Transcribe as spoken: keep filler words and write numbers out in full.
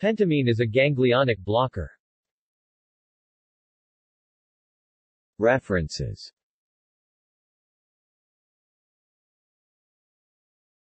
Pentamine is a ganglionic blocker. References.